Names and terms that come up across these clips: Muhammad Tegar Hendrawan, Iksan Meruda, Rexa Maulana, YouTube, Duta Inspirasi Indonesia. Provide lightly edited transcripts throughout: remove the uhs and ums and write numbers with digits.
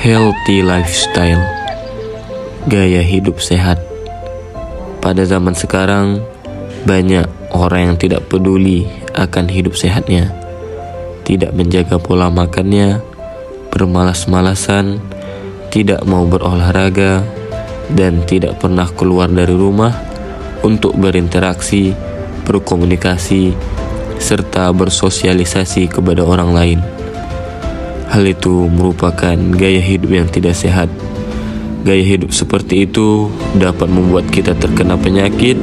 healthy lifestyle, gaya hidup sehat. Pada zaman sekarang, banyak orang yang tidak peduli akan hidup sehatnya, tidak menjaga pola makannya, bermalas-malasan, tidak mau berolahraga, dan tidak pernah keluar dari rumah untuk berinteraksi, berkomunikasi, serta bersosialisasi kepada orang lain. Hal itu merupakan gaya hidup yang tidak sehat. Gaya hidup seperti itu dapat membuat kita terkena penyakit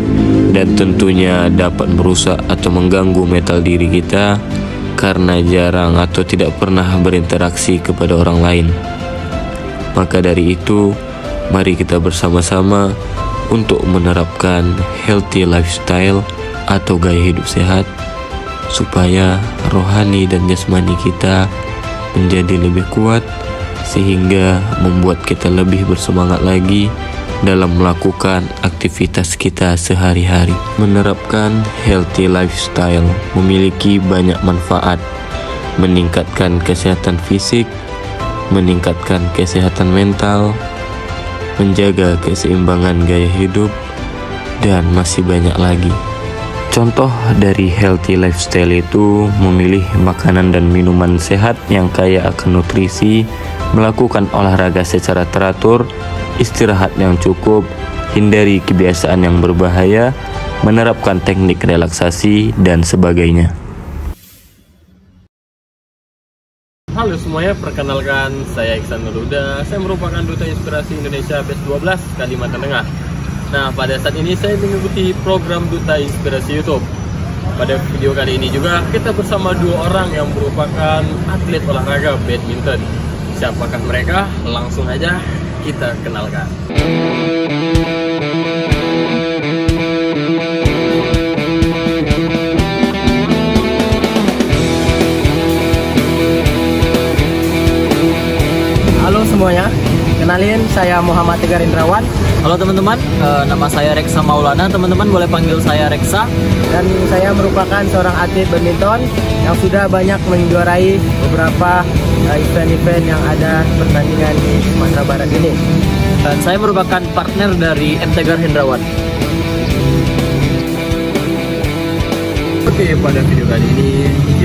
dan tentunya dapat merusak atau mengganggu mental diri kita karena jarang atau tidak pernah berinteraksi kepada orang lain. Maka dari itu, mari kita bersama-sama untuk menerapkan healthy lifestyle atau gaya hidup sehat supaya rohani dan jasmani kita menjadi lebih kuat, sehingga membuat kita lebih bersemangat lagi dalam melakukan aktivitas kita sehari-hari. Menerapkan healthy lifestyle memiliki banyak manfaat, meningkatkan kesehatan fisik, meningkatkan kesehatan mental, menjaga keseimbangan gaya hidup, dan masih banyak lagi. Contoh dari healthy lifestyle itu memilih makanan dan minuman sehat yang kaya akan nutrisi, melakukan olahraga secara teratur, istirahat yang cukup, hindari kebiasaan yang berbahaya, menerapkan teknik relaksasi, dan sebagainya. Halo semuanya, perkenalkan saya Iksan Meruda. Saya merupakan Duta Inspirasi Indonesia Base 12 Kalimantan Tengah. Nah, pada saat ini saya mengikuti program Duta Inspirasi YouTube. Pada video kali ini juga kita bersama dua orang yang merupakan atlet olahraga badminton. Siapakah mereka? Langsung aja kita kenalkan. Halo semuanya, kenalin saya Muhammad Tegar Hendrawan. Halo teman-teman, nama saya Rexa Maulana, teman-teman boleh panggil saya Rexa. Dan saya merupakan seorang atlet badminton yang sudah banyak menjuarai beberapa event-event yang ada pertandingan di Sumatera Barat ini. Dan saya merupakan partner dari Tegar Hendrawan. Oke, pada video kali ini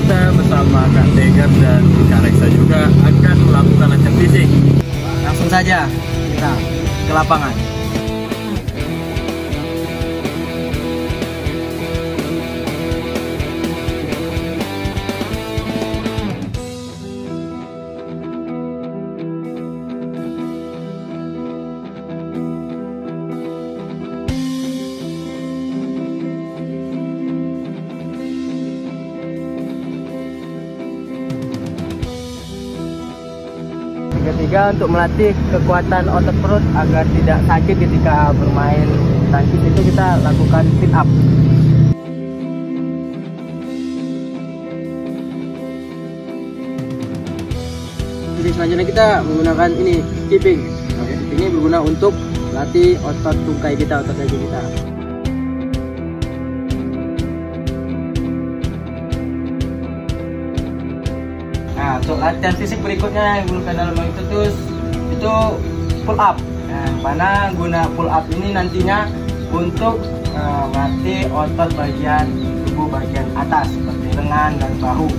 kita bersama Kak Tegar dan Kak Rexa juga akan melakukan latihan fisik. Langsung saja kita ke lapangan. Ketiga, untuk melatih kekuatan otot perut agar tidak sakit ketika bermain tangkis itu kita lakukan sit up. Jadi selanjutnya kita menggunakan ini skipping. Ini berguna untuk melatih otot tungkai kita, otot kaki kita. Nah, untuk latihan fisik berikutnya yang menggunakan dalam mengikutus itu pull up. Nah, mana guna pull up ini nantinya untuk melatih otot bagian tubuh bagian atas seperti lengan dan bahu.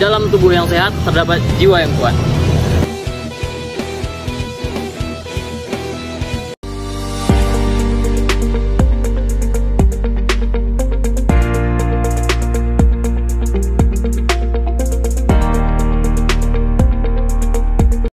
Dalam tubuh yang sehat terdapat jiwa yang kuat.